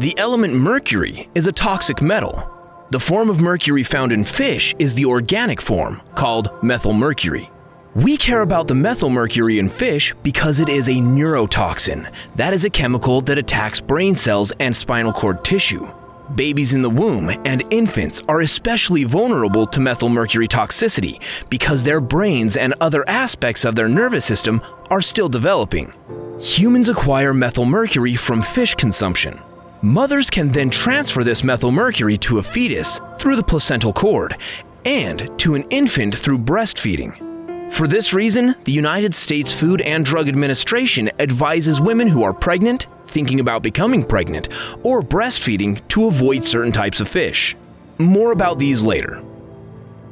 The element mercury is a toxic metal. The form of mercury found in fish is the organic form, called methylmercury. We care about the methylmercury in fish because it is a neurotoxin. That is a chemical that attacks brain cells and spinal cord tissue. Babies in the womb and infants are especially vulnerable to methylmercury toxicity because their brains and other aspects of their nervous system are still developing. Humans acquire methylmercury from fish consumption. Mothers can then transfer this methylmercury to a fetus through the placental cord and to an infant through breastfeeding. For this reason, the United States Food and Drug Administration advises women who are pregnant, thinking about becoming pregnant, or breastfeeding to avoid certain types of fish. More about these later.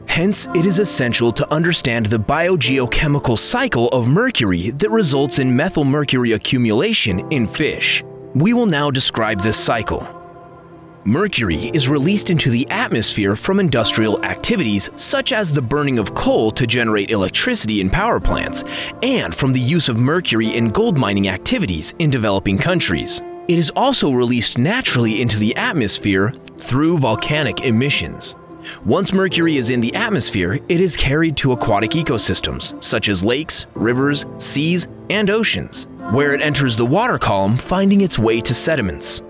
Hence, it is essential to understand the biogeochemical cycle of mercury that results in methylmercury accumulation in fish. We will now describe this cycle. Mercury is released into the atmosphere from industrial activities such as the burning of coal to generate electricity in power plants and from the use of mercury in gold mining activities in developing countries. It is also released naturally into the atmosphere through volcanic emissions. Once mercury is in the atmosphere, it is carried to aquatic ecosystems such as lakes, rivers, seas, and oceans, where it enters the water column, finding its way to sediments.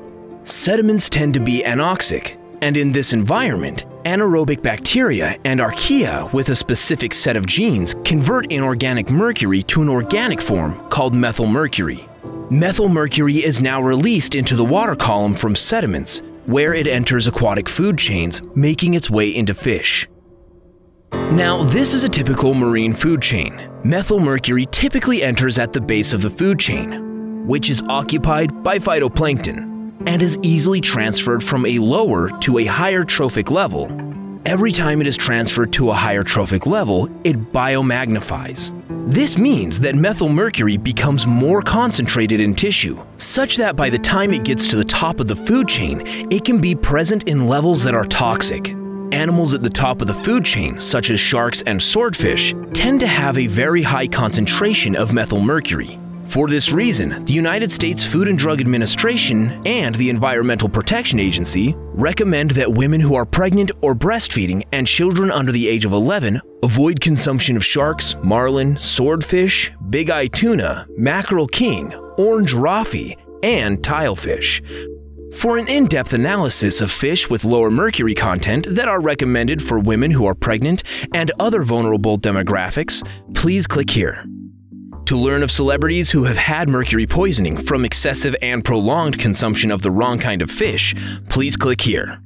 Sediments tend to be anoxic, and in this environment, anaerobic bacteria and archaea with a specific set of genes convert inorganic mercury to an organic form called methylmercury. Methylmercury is now released into the water column from sediments, where it enters aquatic food chains, making its way into fish. Now, this is a typical marine food chain. Methylmercury typically enters at the base of the food chain, which is occupied by phytoplankton, and is easily transferred from a lower to a higher trophic level. Every time it is transferred to a higher trophic level, it biomagnifies. This means that methylmercury becomes more concentrated in tissue, such that by the time it gets to the top of the food chain, it can be present in levels that are toxic. Animals at the top of the food chain, such as sharks and swordfish, tend to have a very high concentration of methylmercury. For this reason, the United States Food and Drug Administration and the Environmental Protection Agency recommend that women who are pregnant or breastfeeding and children under the age of 11 avoid consumption of sharks, marlin, swordfish, big-eye tuna, mackerel king, orange rafi, and tilefish. For an in-depth analysis of fish with lower mercury content that are recommended for women who are pregnant and other vulnerable demographics, please click here. To learn of celebrities who have had mercury poisoning from excessive and prolonged consumption of the wrong kind of fish, please click here.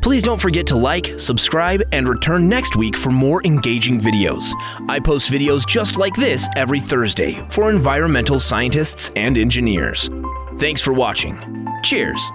Please don't forget to like, subscribe, and return next week for more engaging videos. I post videos just like this every Thursday for environmental scientists and engineers. Thanks for watching. Cheers!